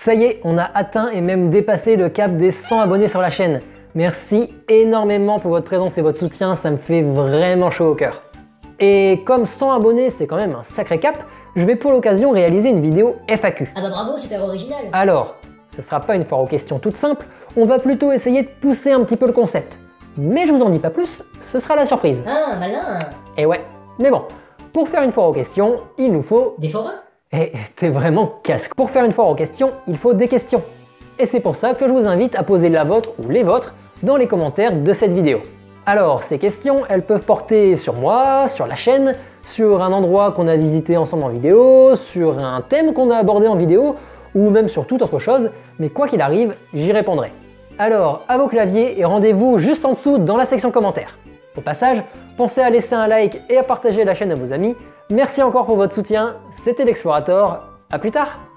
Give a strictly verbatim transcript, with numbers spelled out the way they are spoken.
Ça y est, on a atteint et même dépassé le cap des cent abonnés sur la chaîne. Merci énormément pour votre présence et votre soutien, ça me fait vraiment chaud au cœur. Et comme cent abonnés, c'est quand même un sacré cap, je vais pour l'occasion réaliser une vidéo F A Q. Ah bah bravo, super original. Alors, ce sera pas une foire aux questions toute simple, on va plutôt essayer de pousser un petit peu le concept. Mais je vous en dis pas plus, ce sera la surprise. Ah, malin. Et ouais, mais bon, pour faire une foire aux questions, il nous faut... Des forums. Et t'es vraiment casse. Pour faire une foire aux questions, il faut des questions. Et c'est pour ça que je vous invite à poser la vôtre ou les vôtres dans les commentaires de cette vidéo. Alors, ces questions, elles peuvent porter sur moi, sur la chaîne, sur un endroit qu'on a visité ensemble en vidéo, sur un thème qu'on a abordé en vidéo, ou même sur toute autre chose, mais quoi qu'il arrive, j'y répondrai. Alors, à vos claviers et rendez-vous juste en dessous dans la section commentaires. Au passage, pensez à laisser un like et à partager la chaîne à vos amis. Merci encore pour votre soutien, c'était l'Explorataur, à plus tard!